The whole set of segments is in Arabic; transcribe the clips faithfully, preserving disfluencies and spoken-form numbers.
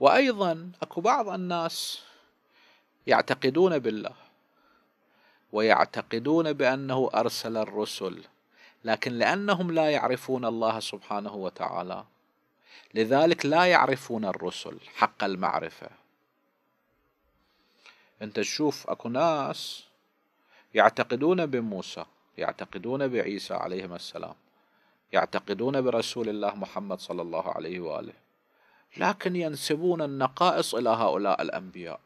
وأيضا أكو بعض الناس يعتقدون بالله ويعتقدون بأنه أرسل الرسل، لكن لأنهم لا يعرفون الله سبحانه وتعالى لذلك لا يعرفون الرسل حق المعرفة. أنت تشوف أكو ناس يعتقدون بموسى، يعتقدون بعيسى عليهم السلام، يعتقدون برسول الله محمد صلى الله عليه وآله، لكن ينسبون النقائص إلى هؤلاء الأنبياء.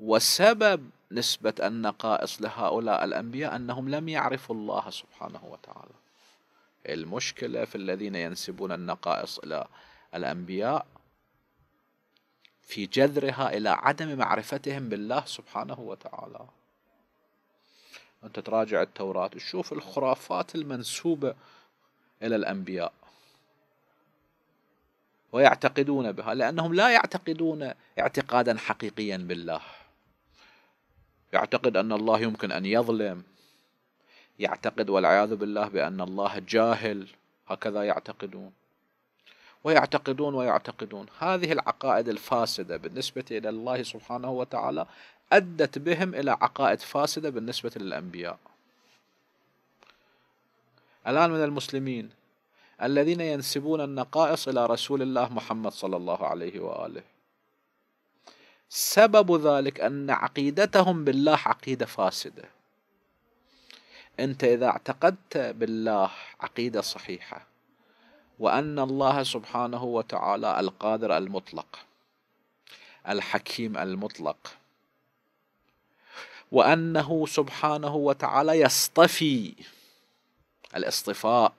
وسبب نسبة النقائص لهؤلاء الأنبياء أنهم لم يعرفوا الله سبحانه وتعالى. المشكلة في الذين ينسبون النقائص إلى الأنبياء في جذرها إلى عدم معرفتهم بالله سبحانه وتعالى. أنت تراجع التوراة تشوف الخرافات المنسوبة إلى الأنبياء ويعتقدون بها لأنهم لا يعتقدون اعتقادا حقيقيا بالله. يعتقد أن الله يمكن أن يظلم، يعتقد والعياذ بالله بأن الله جاهل، هكذا يعتقدون ويعتقدون ويعتقدون. هذه العقائد الفاسدة بالنسبة إلى الله سبحانه وتعالى أدت بهم إلى عقائد فاسدة بالنسبة للأنبياء. الآن من المسلمين الذين ينسبون النقائص إلى رسول الله محمد صلى الله عليه وآله، سبب ذلك أن عقيدتهم بالله عقيدة فاسدة. أنت إذا اعتقدت بالله عقيدة صحيحة وأن الله سبحانه وتعالى القادر المطلق الحكيم المطلق، وأنه سبحانه وتعالى يصطفي الاصطفاء،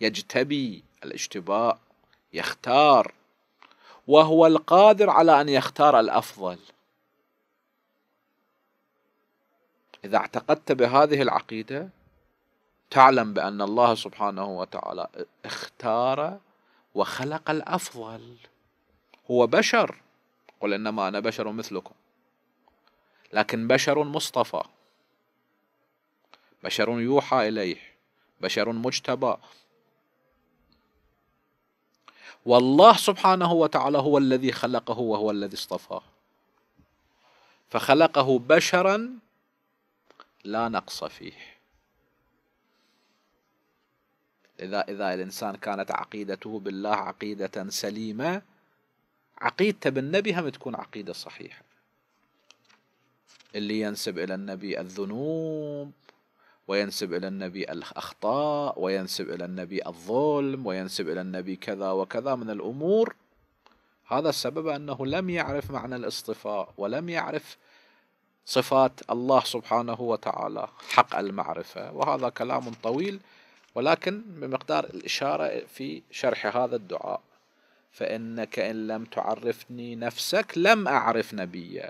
يجتبي الاشتباء، يختار، وهو القادر على أن يختار الأفضل، إذا اعتقدت بهذه العقيدة تعلم بأن الله سبحانه وتعالى اختار وخلق الأفضل. هو بشر، قل إنما أنا بشر مثلكم، لكن بشر مصطفى، بشر يوحى إليه، بشر مجتبى، والله سبحانه وتعالى هو الذي خلقه وهو الذي اصطفاه، فخلقه بشرا لا نقص فيه. إذا إذا الإنسان كانت عقيدته بالله عقيدة سليمة، عقيدته بالنبي هم تكون عقيدة صحيحة. اللي ينسب إلى النبي الذنوب، وينسب إلى النبي الأخطاء، وينسب إلى النبي الظلم، وينسب إلى النبي كذا وكذا من الأمور، هذا السبب أنه لم يعرف معنى الاصطفاء ولم يعرف صفات الله سبحانه وتعالى حق المعرفة. وهذا كلام طويل، ولكن بمقدار الإشارة في شرح هذا الدعاء: فإنك إن لم تعرفني نفسك لم أعرف نبيك.